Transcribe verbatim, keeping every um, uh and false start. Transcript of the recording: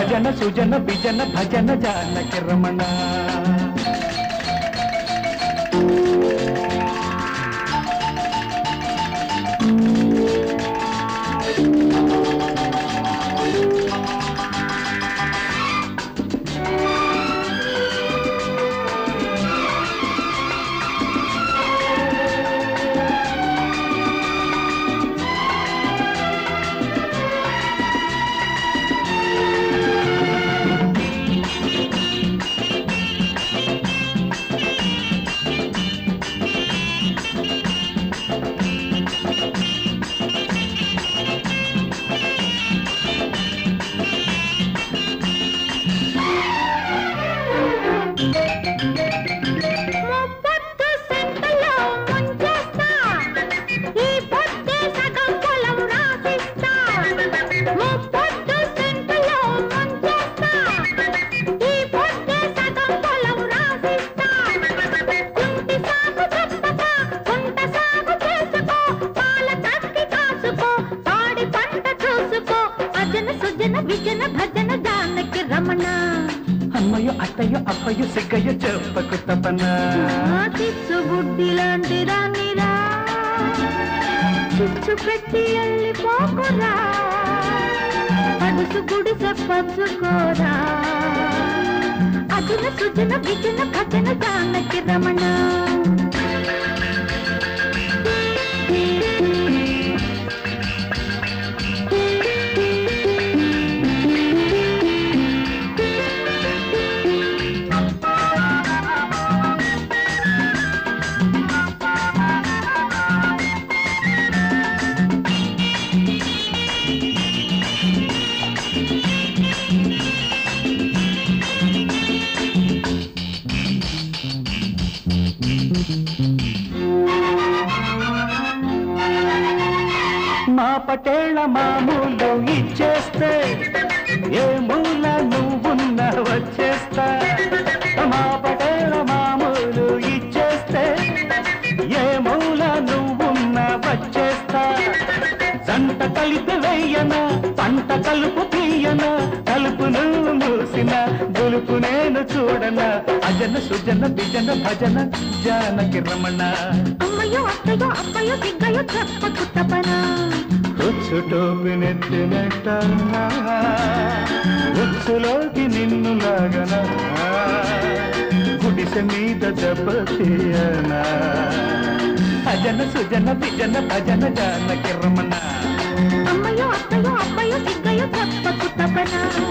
అజన సుజన బిజన భజన Janaki Ramana I'm not